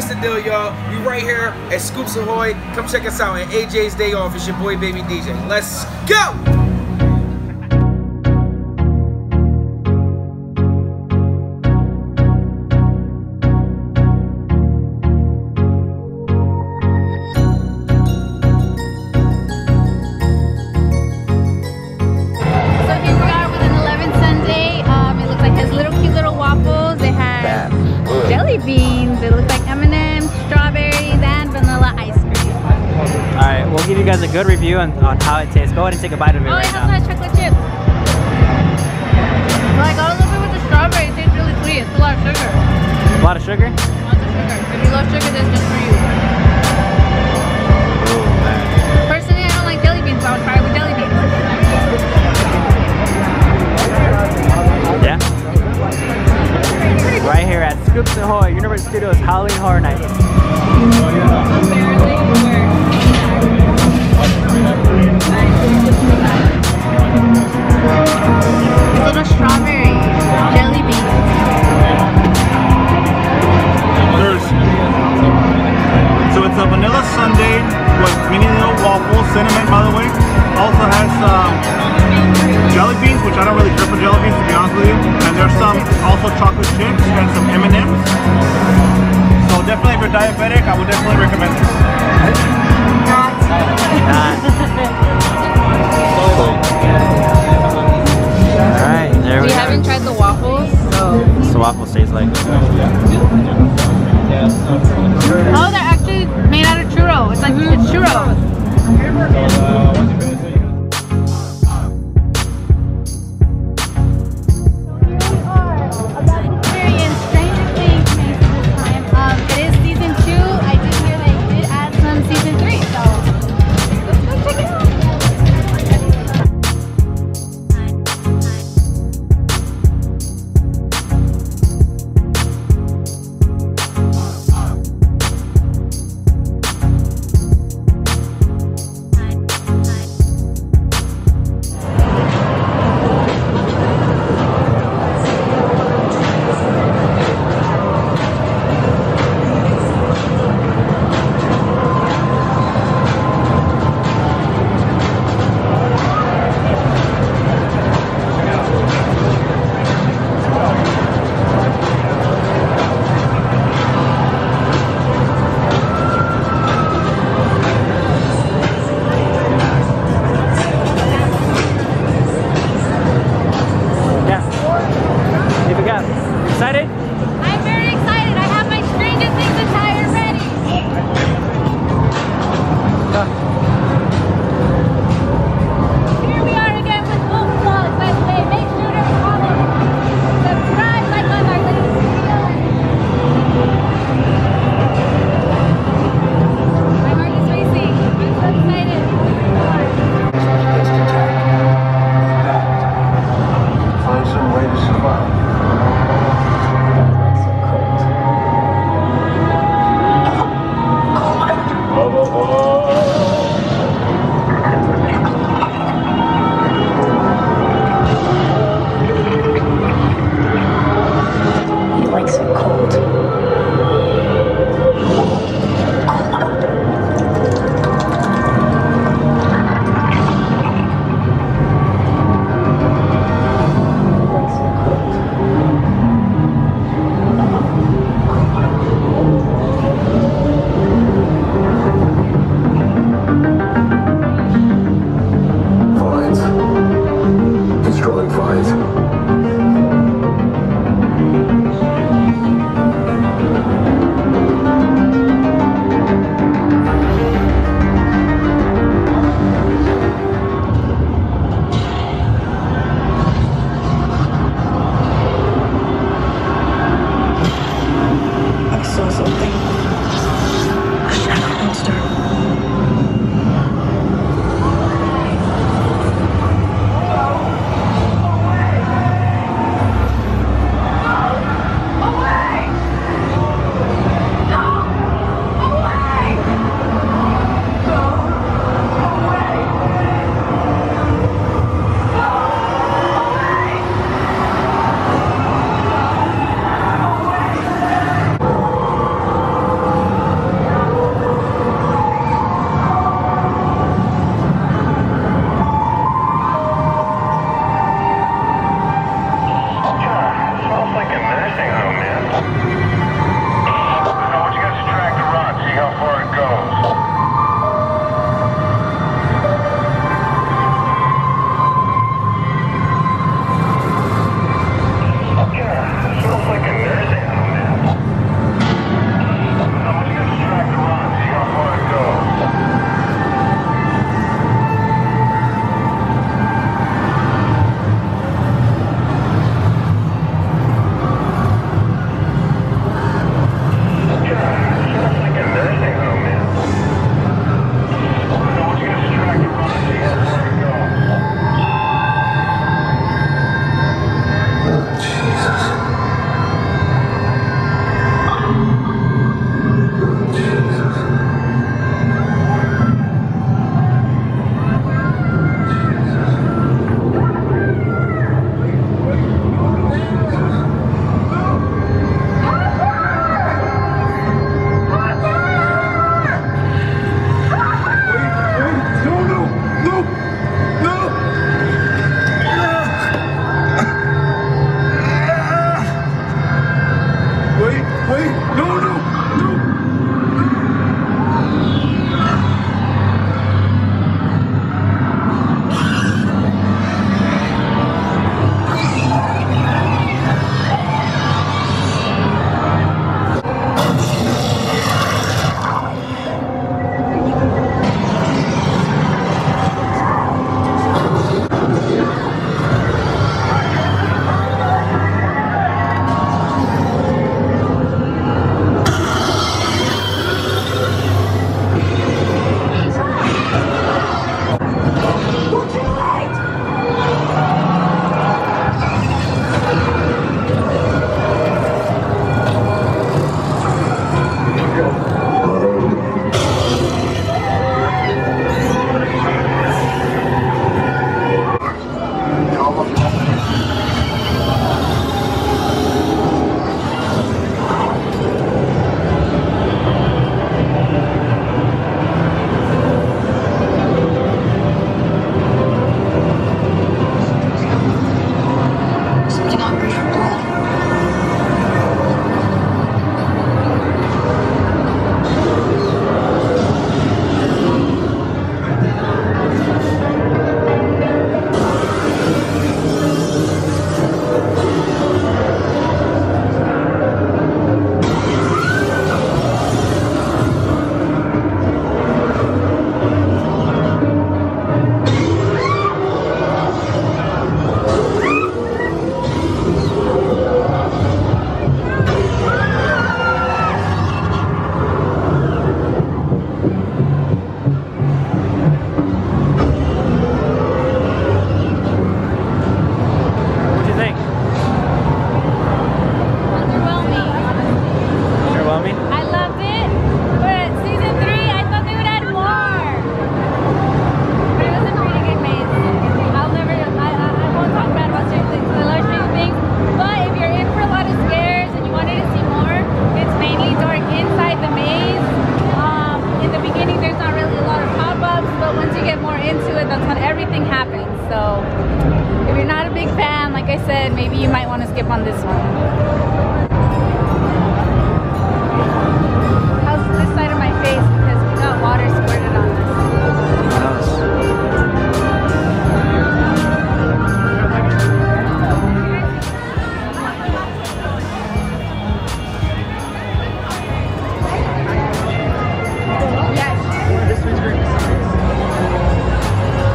What's the deal, y'all? We right here at Scoops Ahoy. Come check us out at AJ's Day Off. It's your boy, Baby DJ. Let's go! Beans, it looks like M&M's, strawberries, and vanilla ice cream. Alright, we'll give you guys a good review on how it tastes. Go ahead and take a bite of it right now. Oh, it also has chocolate chips. Well, I got a little bit with the strawberry. It tastes really sweet. It's a lot of sugar. A lot of sugar? Lots of sugar. If you love sugar, this is just for you. Personally, I don't like jelly beans, so I would try it with jelly beans. Yeah? Right here at Scoops Ahoy, Universal Studios Halloween Horror Nights. Little strawberry, jelly beans. So it's a vanilla sundae with mini little waffles, cinnamon by the way. Also has jelly beans, which I don't really care for jelly beans to be honest with you. And there's some also chocolate chips and some M&M's. So definitely if you're diabetic, I would definitely recommend it. Alright, there we go. We haven't tried the waffles, so... The waffles taste like... Oh, they're actually made out of churro. It's like it's churro. loved it, but season 3, I thought they would add more. But it was a pretty good maze. I won't talk bad about Stranger Things, but if you're in for a lot of scares and you wanted to see more, it's mainly dark inside the maze. In the beginning, there's not really a lot of pop-ups, but once you get more into it, that's when everything happens. So if you're not a big fan, like I said, maybe you might want to skip on this one.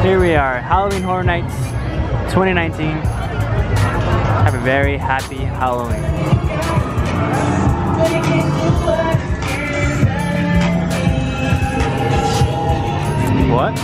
Here we are, Halloween Horror Nights 2019. Have a very happy Halloween. What?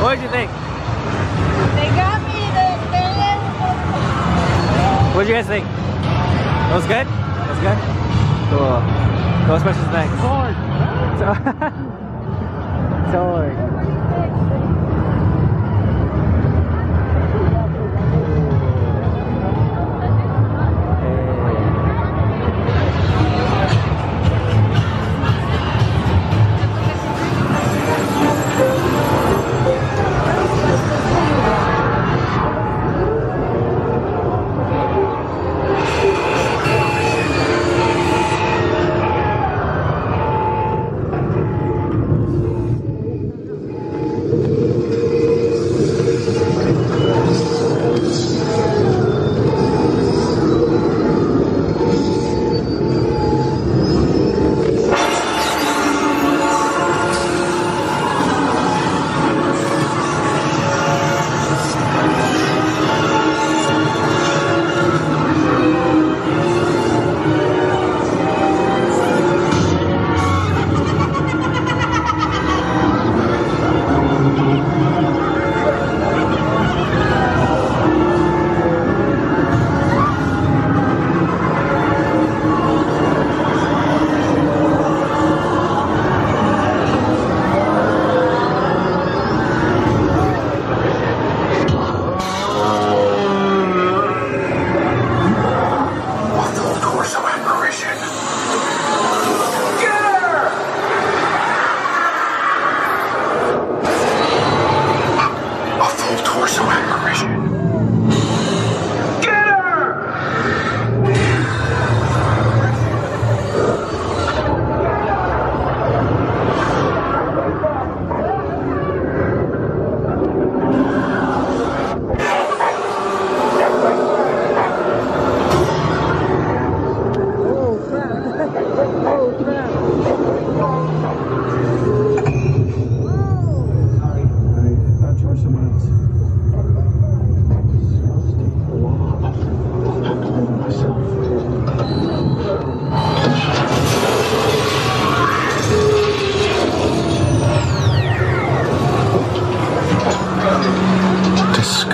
What did you think? They got me. What did you guys think? That was good? That was good? Cool. No special thanks. Torn. Torn.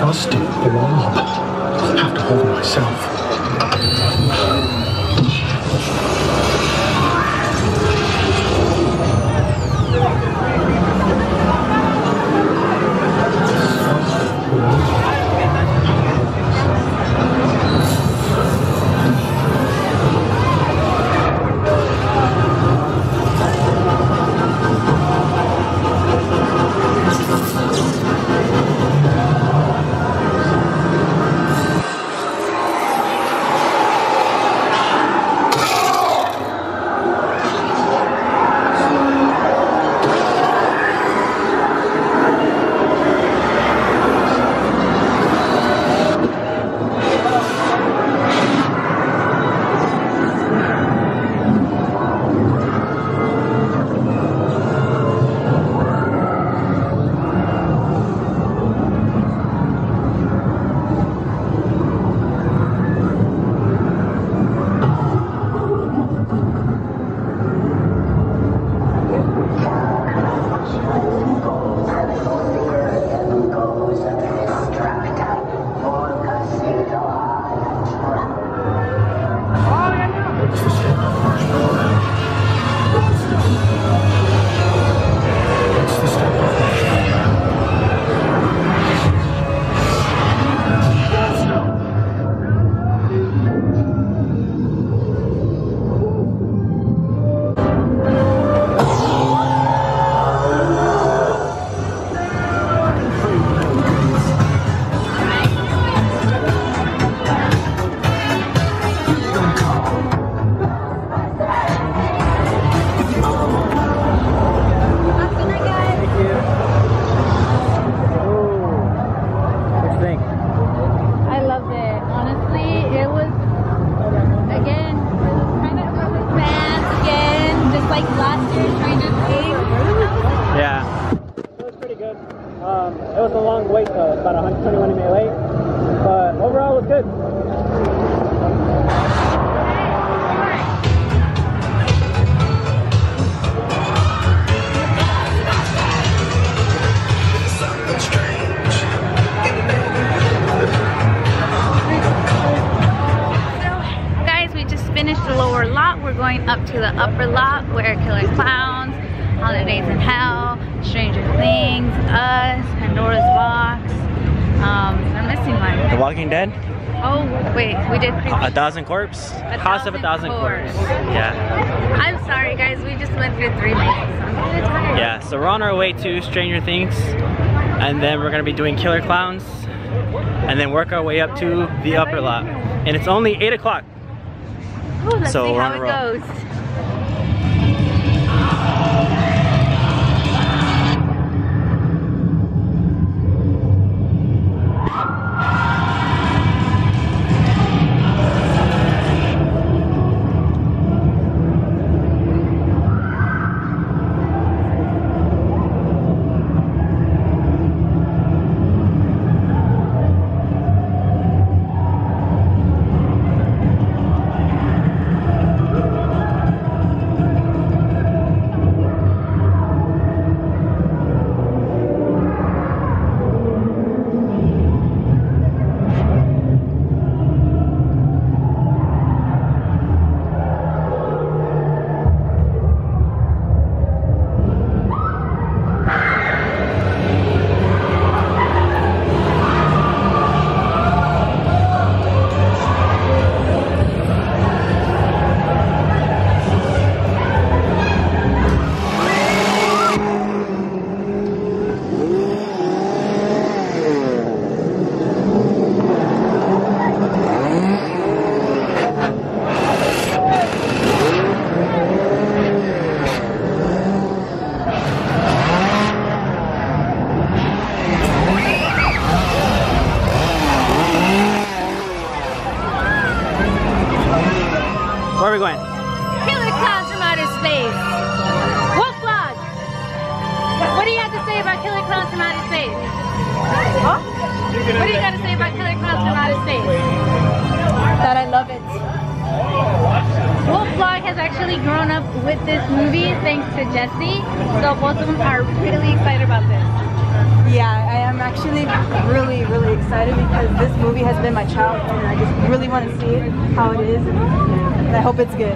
disgusting blob. I have to hold myself. Upper lot where Killer Clowns, Holidays in Hell, Stranger Things, Us, Pandora's Box. I'm missing one. The Walking Dead? Oh, wait, we did A Thousand Corpse? House of a Thousand Corpse. Yeah. I'm sorry, guys, we just went through 3 days. I'm really tired. Yeah, so we're on our way to Stranger Things, and then we're gonna be doing Killer Clowns, and then work our way up to the upper lot. And it's only 8 o'clock. Oh, let's see how it goes. excited because this movie has been my childhood and I just really want to see how it is and I hope it's good.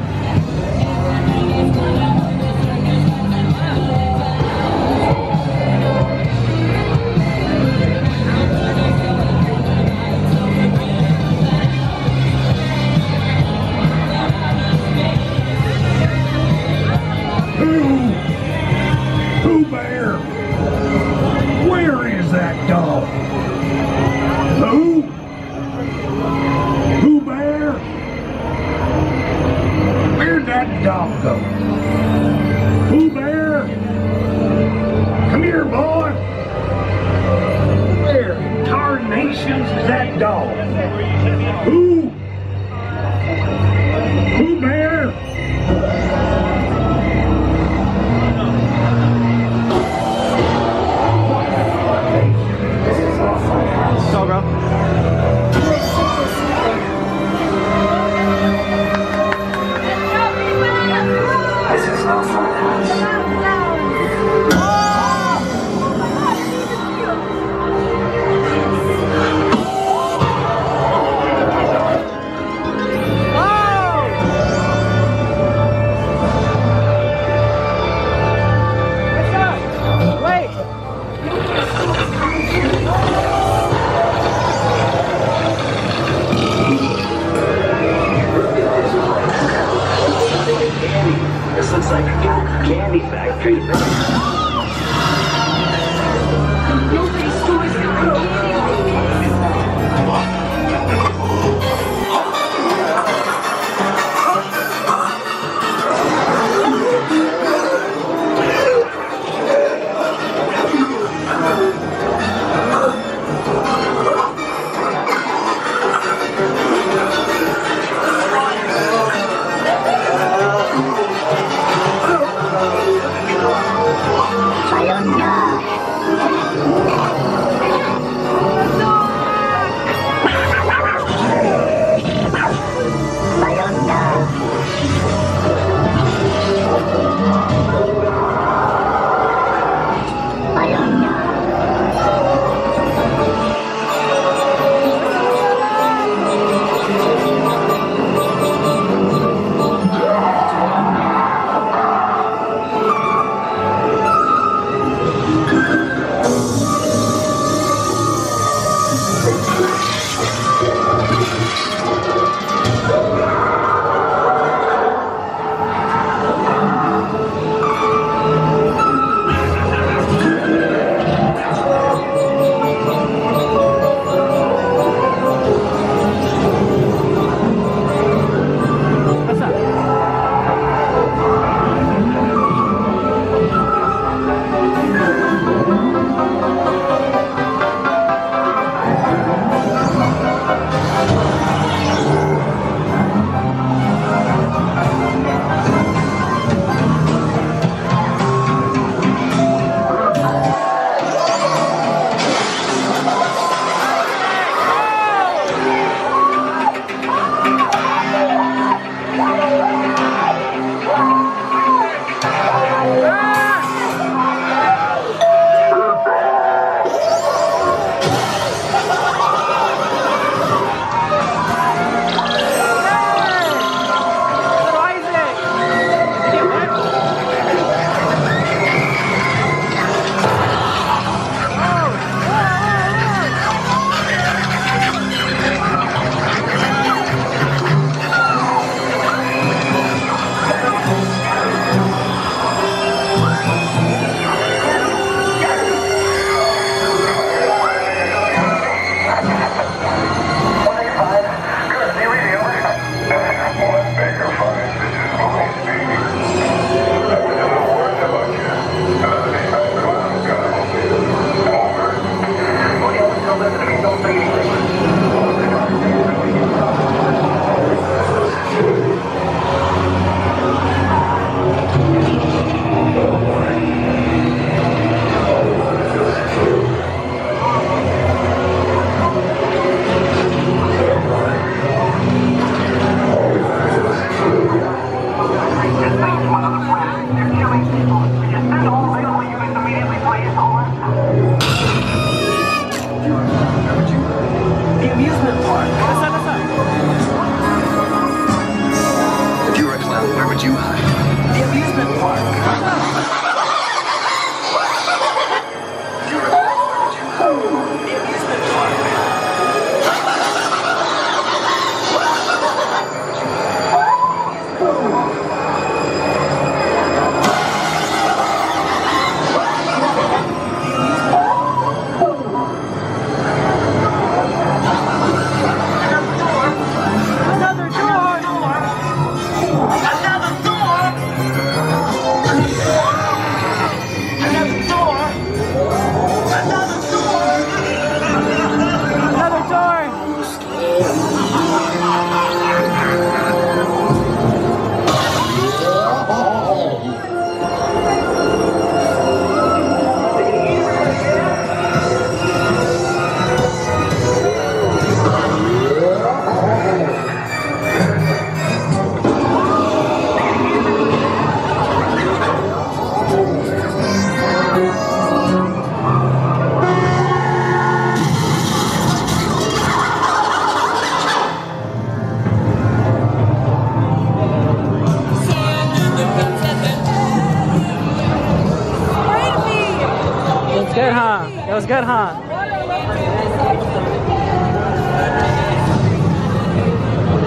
good, huh?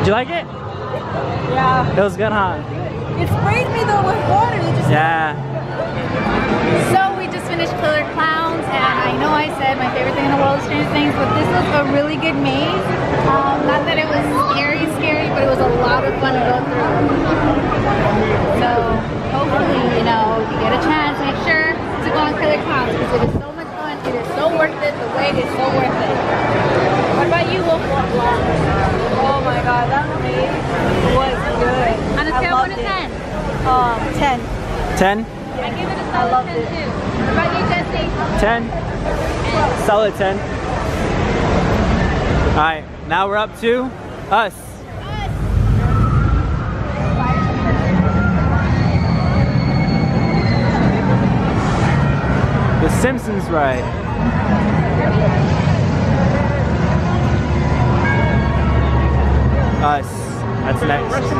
Do you like it? Yeah. It was good, huh? It sprayed me though with water. You just yeah. So we just finished Killer Clowns, and I know I said my favorite thing in the world is Stranger Things, but this was a really good maze. Not that it was scary, scary, but it was a lot of fun to go through. So hopefully, you know, if you get a chance, make sure to go on Killer Clowns because it is so much fun. It is so worth it. The wait is so worth it. What about you, Wolf? Oh my God, that maze was good. On a scale of 1 to 10. 10. 10? I give it a solid 10 too. What about you, Jesse? 10. 10. Solid 10. Alright, now we're up to us. The Simpsons ride. Us. That's next.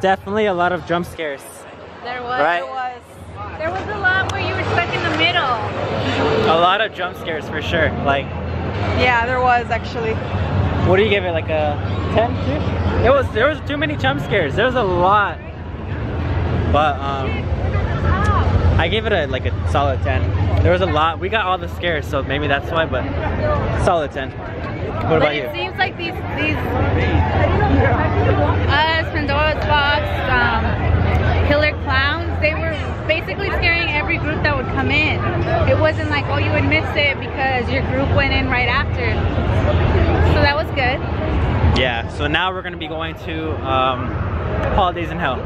Definitely a lot of jump scares. There was, right? There was a lot where you were stuck in the middle. A lot of jump scares for sure. Like, yeah, there was actually. What do you give it? Like a 10? There was too many jump scares. There was a lot, but I gave it a solid 10. There was a lot. We got all the scares, so maybe that's why. But solid 10. What about you? It seems like these Pandora's Box, Killer Clowns, they were basically scaring every group that would come in. It wasn't like, oh, you would miss it because your group went in right after. So that was good. Yeah, so now we're going to be going to Holidays in Hell.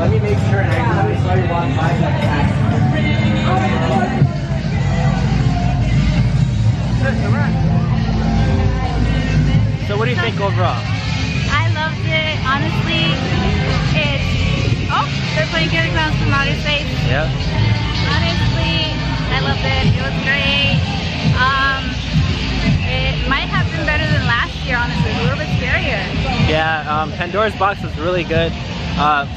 Let me make sure and I can tell you why I'm buying that pack. So what do you think overall? I loved it. Honestly, it's... Oh, they're playing Killer Clowns from Holidays. Yeah. Honestly, I loved it. It was great. It might have been better than last year, honestly. A little bit scarier. Yeah, Pandora's Box was really good.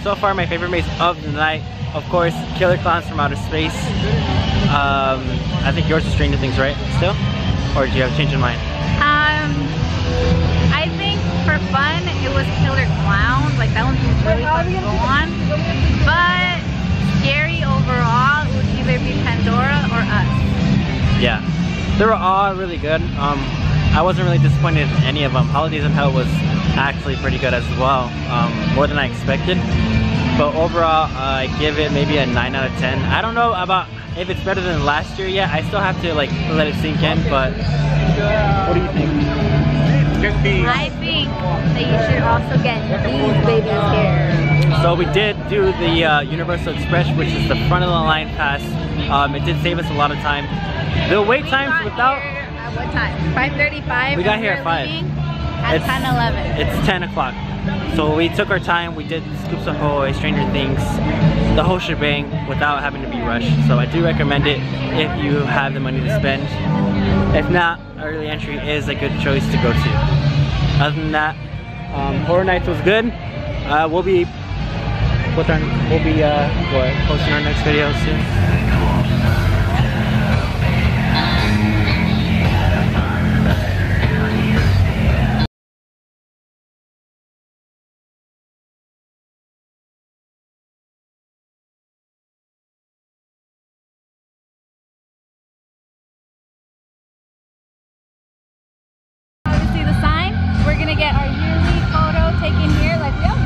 So far, my favorite maze of the night, of course, Killer Clowns from Outer Space. I think yours is Stranger Things, right? Still? Or do you have a change in mind? I think for fun, it was Killer Clowns. Like, that one was really fun to go on. But scary overall would either be Pandora or Us. Yeah. They were all really good. I wasn't really disappointed in any of them. Holidays in Hell was actually pretty good as well, more than I expected. But overall, I give it maybe a 9 out of 10. I don't know about if it's better than last year yet. I still have to like let it sink in, but what do you think? I think that you should also get these babies here. So we did do the Universal Express, which is the front of the line pass. It did save us a lot of time. The wait times without... At what time? 5:35. We got here at 5. At 10:11. It's 10 o'clock. So we took our time. We did Scoops Ahoy, Stranger Things, the whole shebang without having to be rushed. So I do recommend it if you have the money to spend. If not, early entry is a good choice to go to. Other than that, Horror Nights was good. We'll be posting our next video soon. Get our yearly photo taken here, like, yeah.